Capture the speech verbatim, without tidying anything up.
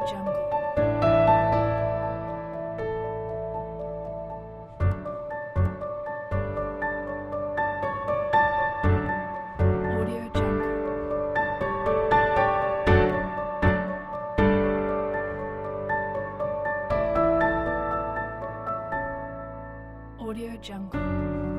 AudioJungle. AudioJungle.